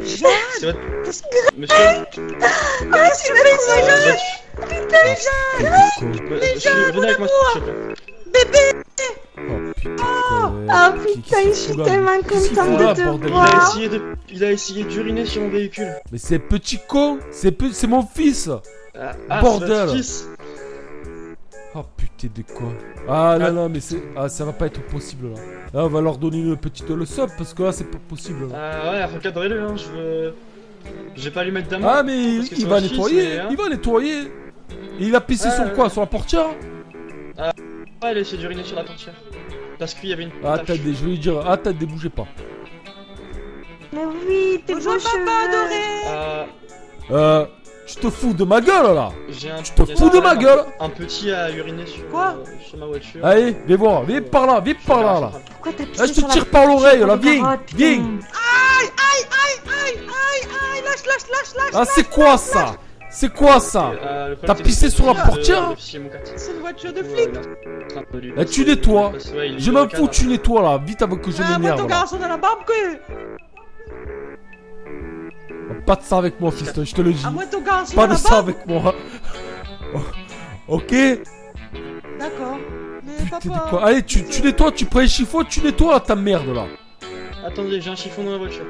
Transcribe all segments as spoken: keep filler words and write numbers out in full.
Jeanne, c'est votre... Monsieur... Ah, c'est ma maison, Jeanne. Putain, Jeanne. Mais Jeanne, mon amour. Bébé. Oh, ah putain, je suis tellement contente de te voir. Il a essayé d'uriner sur mon véhicule. Mais c'est petit con, c'est mon fils. Bordel. Oh putain de quoi. Ah là là, mais c'est... Ah, ça va pas être possible là. Là on va leur donner une petite leçon parce que là c'est pas possible. Ah ouais, recadrez-le hein, je veux... Je vais pas lui mettre d'amende. Ah mais il va nettoyer, il va nettoyer. Il a pissé sur quoi? Sur la portière? Ah ouais, il a essayé d'uriner sur la portière. Parce qu'il y avait une... Attendez, je vais lui dire, attendez, bougez pas. Mais oui, t'es beau papa adoré. Euh... Tu te fous de ma gueule là! Tu te fous de ma gueule! Un petit à uriner sur, quoi euh, sur ma voiture. Allez, viens voir, viens par là, viens par là là! Pourquoi t'as pissé? Là, je te tire par l'oreille là, viens! Viens! Aïe, aïe, aïe, aïe, aïe, aïe! Lâche, lâche, lâche, lâche! Ah, c'est quoi ça? C'est quoi ça? T'as pissé sur la portière? C'est une voiture de flic! Là, tu nettoies! Je m'en fous, tu nettoies là, vite avant que je m'énerve! Ah, ton garçon dans la barbe que. Pas de ça avec moi, fiston, je te le dis. Ah, moi, ton gars, pas de ça avec moi. Ok. D'accord. Mais papa... Allez, tu, tu nettoies, tu prends les chiffons, tu nettoies ta merde là. Attendez, j'ai un chiffon dans la voiture.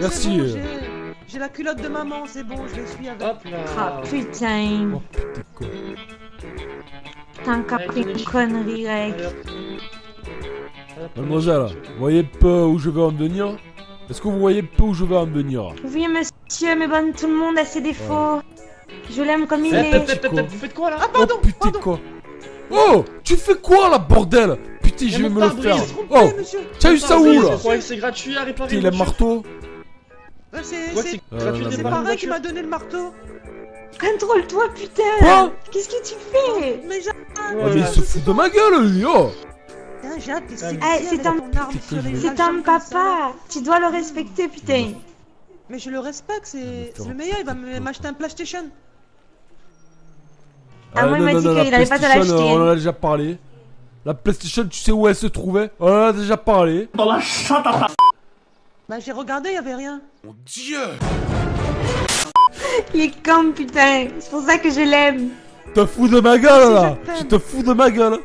Merci. Bon, j'ai la culotte de maman, c'est bon, je les suis avec. Hop là. Ah putain. Oh putain de con. T'as encore pris une connerie, mec. Mademoiselle, vous voyez un peu où je veux en venir? Est-ce que vous voyez peu où je veux en venir? Oui monsieur, mais bon, tout le monde a ses défauts. Je l'aime comme il est. Vous faites quoi là? Ah pardon. Oh putain quoi. Oh, tu fais quoi là bordel? Putain, je vais me le faire. Oh, t'as eu ça où là? C'est gratuit à réparer. Putain, il a le marteau. C'est gratuit, c'est pareil qui m'a donné le marteau. Contrôle-toi putain. Qu'est-ce que tu fais? Mais il se fout de ma gueule lui. Oh, c'est un, c'est un papa, tu dois le respecter putain. Mais je le respecte, c'est le meilleur, il va m'acheter un PlayStation. Ah moi il m'a dit qu'il allait pas te l'acheter. On en a déjà parlé. La PlayStation, tu sais où elle se trouvait? On en a déjà parlé. Dans la chatte à... Bah j'ai regardé, il y avait rien. Mon dieu. Il est con putain, c'est pour ça que je l'aime. Te fous de ma gueule là. Tu te fous de ma gueule.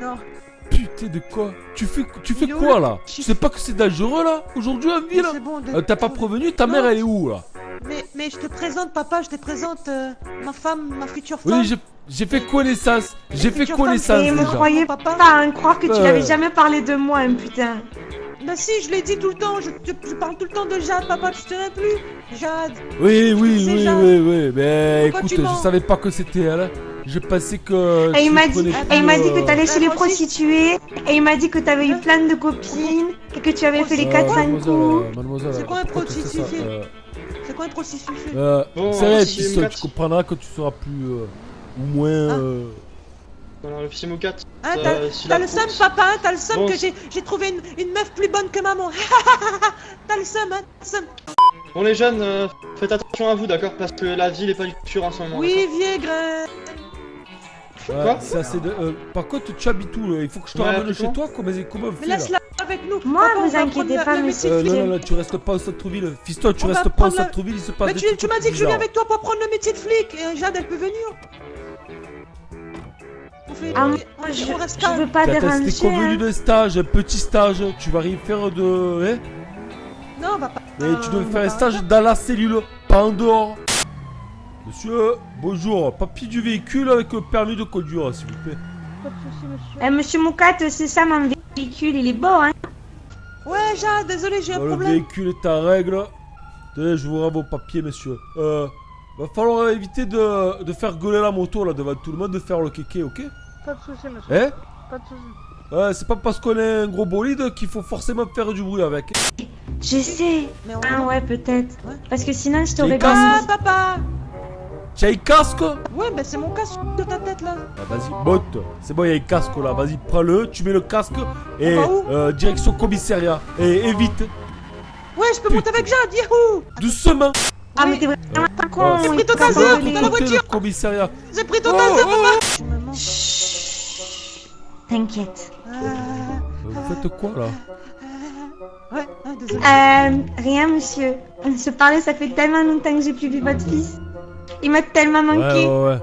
Non. Putain de quoi? Tu fais, tu fais quoi là? Tu sais pas que c'est dangereux là? Aujourd'hui en ville? Bon, de... euh, t'as pas prévenu? Ta non. Mère elle est où là? Mais, mais je te présente papa, je te présente euh, ma femme, ma future femme. Oui, j'ai fait connaissance, j'ai fait connaissance déjà. Mais me croyais pas à croire que euh... tu n'avais jamais parlé de moi hein, putain. Bah si, je l'ai dit tout le temps, je, je, je parle tout le temps de Jade, papa, tu te souviens plus? Jade. Oui, oui, oui, Jade. oui, oui, mais pourquoi écoute, je savais pas que c'était elle. Je pensais que... Et il m'a dit, dit que t'allais chez les prostituées, et il m'a dit que t'avais eu plein de copines, et que tu avais fait les quatre cinq coups. C'est quoi un prostitué? C'est quoi un prostitué? C'est vrai, tu comprendras que tu seras plus... ou moins... Voilà, le petit Moukat. Ah, t'as le seum, papa, t'as le seum que j'ai trouvé une meuf plus bonne que maman. T'as le seum, hein, t'as le seum. Bon, les jeunes, faites attention à vous, d'accord? Parce que la ville est pas sûre en ce moment. Oui, viègre. Quoi? Par contre, tu habites où? Il faut que je te ramène chez toi? Comment on fait? Laisse-la avec nous. Moi, vous inquiétez pas, monsieur. Non, non, tu restes pas au centre-ville. Fiston, tu restes pas au centre-ville, il se passe des trucs. Mais tu m'as dit que je viens avec toi pour prendre le métier de flic. Et Jade, elle peut venir. Ah, je, je veux pas déranger. T'es convenu d'un stage, un petit stage. Tu vas rien faire de... Hein? Non, on va pas... Mais tu devais faire un stage dans la cellule, pas en dehors. Monsieur, bonjour. Papier du véhicule avec le permis de conduire, s'il vous plaît. Pas de soucis, monsieur. Eh, monsieur Moukat, c'est ça mon véhicule, il est beau, hein? Ouais, Jade, désolé, j'ai un problème. Le véhicule est en règle. Tenez, je vous rends vos papiers, monsieur. Euh... Va falloir éviter de, de faire gueuler la moto là devant tout le monde, de faire le kéké, ok? Pas de soucis, monsieur. Hein? Pas de soucis. Euh, c'est pas parce qu'on est un gros bolide qu'il faut forcément faire du bruit avec. Je sais. Mais on... Ah ouais, peut-être. Ouais. Parce que sinon, je t'aurais pas... Ah, papa! T'as un casque? Ouais, bah c'est mon casque de ta tête là. Ah, vas-y, botte. C'est bon, il y a un casque là. Vas-y, prends-le, tu mets le casque et euh, direction commissariat. Et, et vite. Ouais, je peux Putain. monter avec Jade, yahoo! Doucement. Ah mais t'es vraiment un con. J'ai pris ton taser dans la voiture. J'ai pris ton taser, papa. Chut. T'inquiète. Vous faites quoi là? Ouais, ah, désolé. Euh, rien, monsieur. On se parlait, ça fait tellement longtemps que j'ai plus vu votre fils. Il m'a tellement manqué. Ouais, ouais,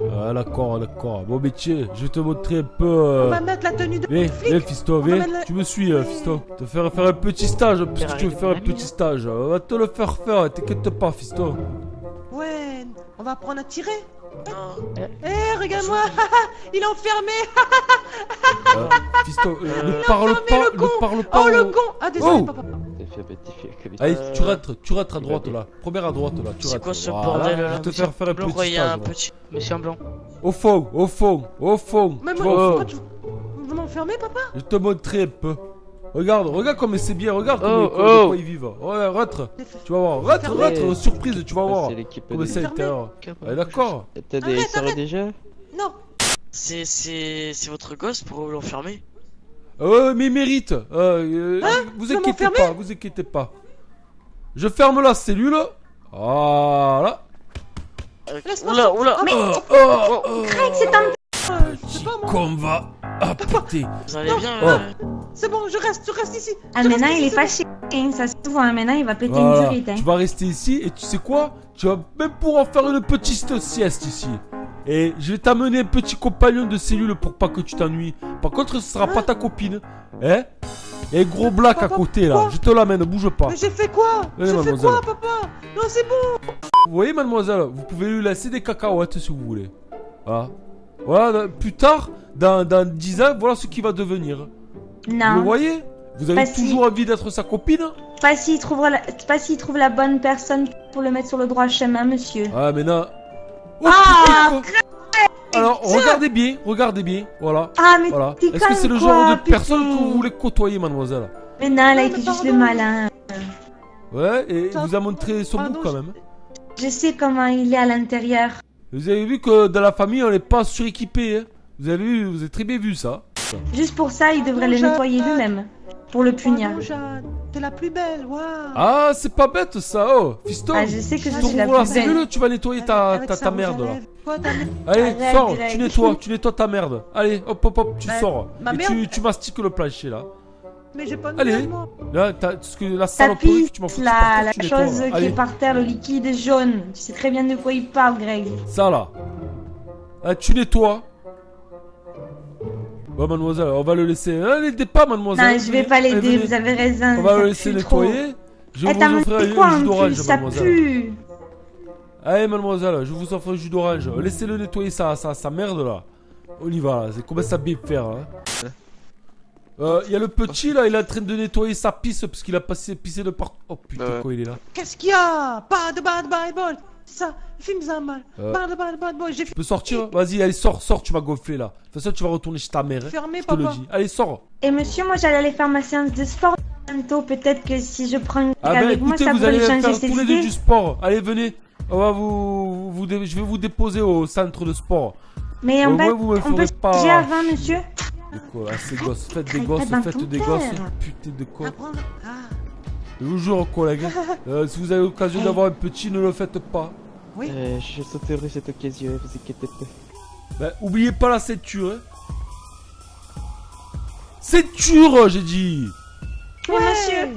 ouais. Ah, d'accord, d'accord. Bon, mais tiens, je vais te montrer un peu. Euh... On va mettre la tenue de eh, flic. Eh, fiston, viens. La... Tu me suis, euh, fiston. Te faire faire un petit stage, puisque tu veux faire un petit stage. On va te le faire faire, t'inquiète pas, fiston. Ouais, on va apprendre à tirer. Eh, hey, regarde-moi, il est enfermé. euh, fiston, euh, il ne parle pas, ne parle pas. Oh, le con. Ah, désolé, oh papa. Allez, tu rentres, tu rentres à droite là. Première à droite là, tu rentres. C'est quoi ce bordel là? Je vais te faire faire un petit stage. Monsieur en blanc. Au fond, au fond, au fond. Mais moi, vous m'enfermez, papa? Je te montrerai un peu. Regarde, regarde comme c'est bien, regarde oh, comme, oh. Comme ils vivent. Ouais, rentre, tu vas voir, rentre, rentre, surprise, tu vas voir. Comme c'est l'intérieur. Ouais, d'accord. T'as des soirées déjà? Non. C'est, c'est, c'est votre gosse pour l'enfermer? Euh, mais mérite. Euh, hein, vous inquiétez pas, vous inquiétez pas. Je ferme la cellule. Voilà. Oula, oula. Mais Greg, c'est un... Petit combat à péter. Vous allez bien là. C'est bon, je reste, je reste ici. Ah, maintenant il est fâché, ça se voit, maintenant il va péter une durite. Tu vas rester ici et tu sais quoi? Tu vas même pouvoir faire une petite sieste ici. Et je vais t'amener un petit compagnon de cellule pour pas que tu t'ennuies. Par contre, ce sera pas ta copine. Hein? Et gros black à côté là, je te l'amène, bouge pas. Mais j'ai fait quoi? J'ai fait quoi, papa? Non, c'est bon. Vous voyez, mademoiselle, vous pouvez lui laisser des cacahuètes si vous voulez. Ah. Voilà, plus tard, dans, dans dix ans, voilà ce qui va devenir. Non. Vous voyez? Vous avez pas toujours si... envie d'être sa copine? Pas s'il trouvera la... pas s'il trouve la bonne personne pour le mettre sur le droit chemin, monsieur. Ah, mais non. Oh, ah, alors, regardez bien, regardez bien, voilà. Ah, mais voilà. Est-ce que c'est le genre quoi, de personne que vous voulez côtoyer, mademoiselle? Mais non, elle a été juste le malin. Ouais, et il vous a montré son bout quand même. Je sais comment il est à l'intérieur. Vous avez vu que dans la famille, on n'est pas suréquipé. Hein. Vous avez vu, vous avez très bien vu ça. Juste pour ça, il devrait le nettoyer lui-même. Pour le punir. T'es la plus belle, waouh. Ah, c'est pas bête ça, oh. Fiston, ah, je sais que je suis la plus belle. Tu vas nettoyer ta, ta, ta merde là. Quoi, ta... Allez, arrête, sors, direct. Tu nettoies, tu nettoies ta merde. Allez, hop, hop, hop, tu bah, sors. Ma et merde... tu, tu mastiques le plancher là. Mais j'ai pas de allez, moi. Là, t'as la saloperie, tu m'en fous. La, la chose qui allez. Est par terre, le liquide jaune. Tu sais très bien de quoi il parle, Greg. Ça là. Ah, tu nettoies. Bah, mademoiselle, on va le laisser. Ne l'aidez pas, mademoiselle. Non, je vais pas l'aider, vous avez raison. On va le laisser nettoyer. Je vous offre un jus d'orange, mademoiselle. Allez, mademoiselle, je vous offre un jus d'orange. Laissez-le nettoyer sa, sa, sa merde là. On y va, c'est comment ça bien faire. Hein. Il euh, y a le petit là, il est en train de nettoyer sa pisse parce qu'il a passé pissé de partout. Oh putain, euh... quoi il est là? Qu'est-ce qu'il y a? Pas de bad bad ball. Ça, filme ça mal. Euh... Pas de bad bad ball. Tu peux sortir? Vas-y, allez, sors, sors, tu vas gonfler là. De toute façon, tu vas retourner chez ta mère. Fermé, hein. Papa. Je te le dis. Allez, sors. Et monsieur, moi j'allais aller faire ma séance de sport bientôt. Peut-être que si je prends ah avec ben, écoutez, moi, ça peut les changer ses idées. Vous allez faire tous les deux du sport. Allez, venez. On va vous, vous, vous, je vais vous déposer au centre de sport. Mais en fait, euh, ouais, on peut pas... J'ai avant, monsieur. Ah, ces gosses, faites des gosses, faites des gosses, putain de con. Je vous jure, collègue, euh, si vous avez l'occasion d'avoir un petit, ne le faites pas. Oui. Euh, je sauterai cette occasion, vous inquiétez pas. Bah, oubliez pas la ceinture. Hein. Ceinture, j'ai dit. Oui, monsieur.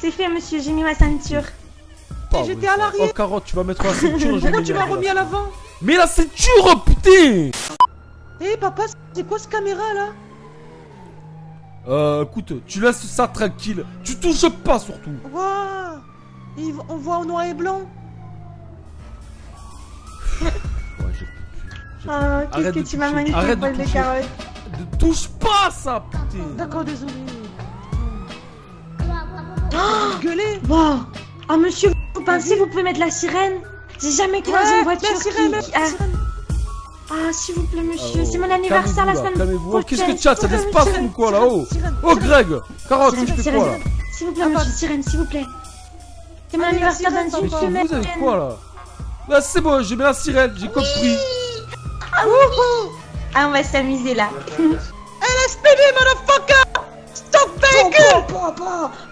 C'est fait, monsieur, j'ai mis ma ceinture. Et j'étais à l'arrière. Oh, carotte, tu vas mettre la ceinture. Pourquoi tu m'as remis à l'avant? Mais la ceinture, putain. Eh hey, papa, c'est quoi ce caméra là? Euh, écoute, tu laisses ça tranquille. Tu touches pas surtout. Waouh! On voit en noir et blanc. Ouais, j'ai plus. Ah, qu'est-ce que tu m'as magnifié, arrête de toucher. Ne touche pas ça, putain. D'accord, désolé. Oh, gueulez. Wow. Ah, monsieur, vous pensez vous pouvez mettre la sirène? J'ai jamais croisé ouais, une voiture la sirène, qui... la sirène. Ah, s'il vous plaît, monsieur, c'est mon anniversaire la semaine prochaine. Qu'est-ce que tu as? Ça l'espace ou quoi là-haut? Oh, Greg, carotte, tu fais quoi là? S'il vous plaît, monsieur, sirène, s'il vous plaît. C'est mon anniversaire dans une semaine. Vous avez quoi là? Là, c'est bon, j'ai mis la sirène, j'ai compris. Ah, on va s'amuser là. L S P D, motherfucker! Stop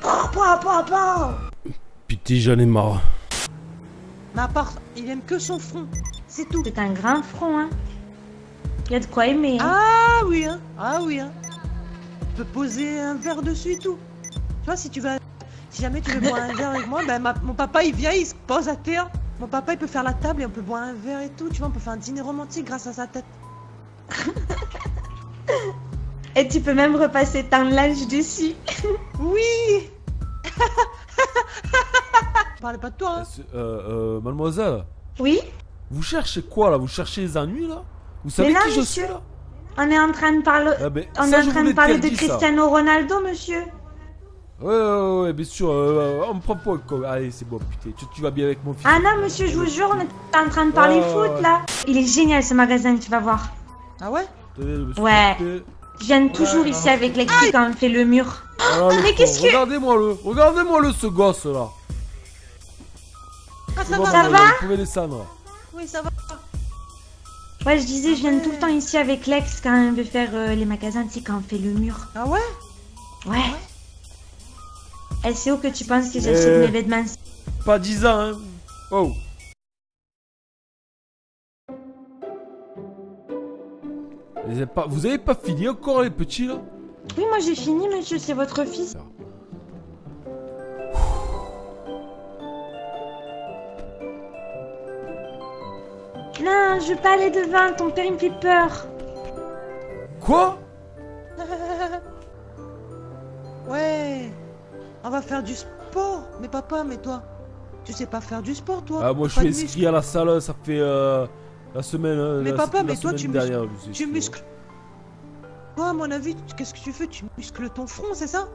vehicle! Putain, j'en ai marre. Mais à part, il aime que son front. C'est tout. C'est un grand front, hein. Il y a de quoi aimer. Hein. Ah oui, hein. Ah oui, hein. On peut poser un verre dessus et tout. pas si tu veux... Si jamais tu veux boire un verre avec moi, ben ma, mon papa il vient, il se pose à terre. Mon papa il peut faire la table et on peut boire un verre et tout. Tu vois, on peut faire un dîner romantique grâce à sa tête. Et tu peux même repasser ton linge dessus. Oui. Je parlais pas de toi. Hein. Euh, euh, mademoiselle. Oui. Vous cherchez quoi là? Vous cherchez les ennuis là? Vous savez là, qui monsieur, je suis là? On est en train de parler. Ah, ben, on ça, est en train de parler de Cristiano ça. Ronaldo, monsieur. Ouais, ouais, ouais, bien sûr, euh, on me prend pas quoi. Allez, c'est bon, putain, tu, tu vas bien avec mon fils. Ah non, monsieur, je vous jure, on est en train de parler oh, foot, là. Il est génial, ce magasin, tu vas voir. Ah ouais? Ouais. Je viens toujours ouais, ici là, avec les cris quand on fait le mur. Ah, là, mais qu'est-ce que... Regardez-moi le, regardez-moi le, ce gosse, là. Ah, ça bon, va, ça va. Vous pouvez descendre. Oui, ça va. Ouais, je disais, je viens ouais. tout le temps ici avec l'ex quand on veut faire euh, les magasins, tu sais, quand on fait le mur. Ah ouais? Ouais. Ah ouais. Et c'est où que tu penses que j'achète euh, mes vêtements? Pas dix ans, hein. Oh. Vous avez pas, vous avez pas fini encore les petits là? Oui, moi j'ai fini, monsieur, c'est votre fils. Non, je veux pas aller devant, ton père il me fait peur. Quoi? Ouais. On va faire du sport. Mais papa, mais toi, tu sais pas faire du sport, toi. Ah, moi je suis inscrit à la salle, ça fait euh, la semaine. Euh, mais la, papa, la mais toi, tu muscles. Tu muscles. Toi, à mon avis, qu'est-ce que tu fais? Tu muscles ton front, c'est ça?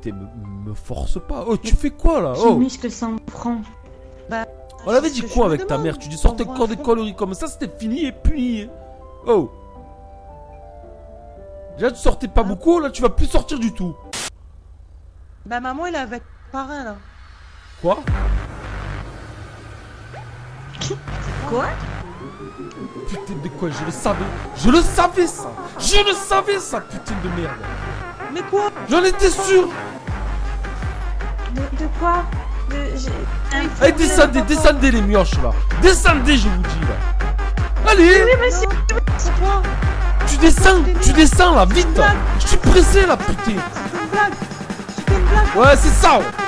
Putain, me, me force pas. Oh, tu mais fais quoi là? Tu oh. muscles son front. Bah. On avait dit quoi avec ta mère? Tu dis sortez encore des conneries comme ça, c'était fini et puni. Oh. Déjà, tu sortais pas ah. beaucoup, là, tu vas plus sortir du tout. Bah maman elle est avec parrain là. Quoi? Quoi? Putain de quoi, je le savais. Je le savais ça. Je le savais ça, putain de merde. Mais quoi? J'en étais sûr. De, de quoi? De... Allez hey, descendez, descendez les mioches là. Descendez je vous dis là. Allez. Oui, mais c'est quoi? Tu descends, tu descends là, vite. Je suis pressé là, putain. Ouais, c'est ça ouais.